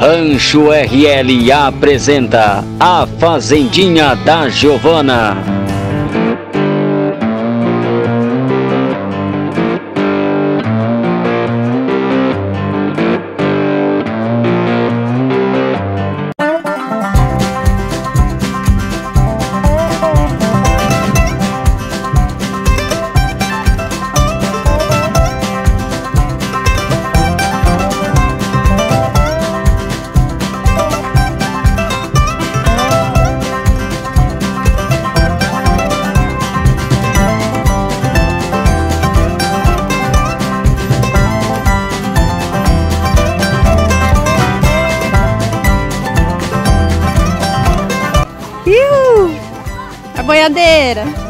Rancho RL apresenta A Fazendinha da Giovana. Boiadeira.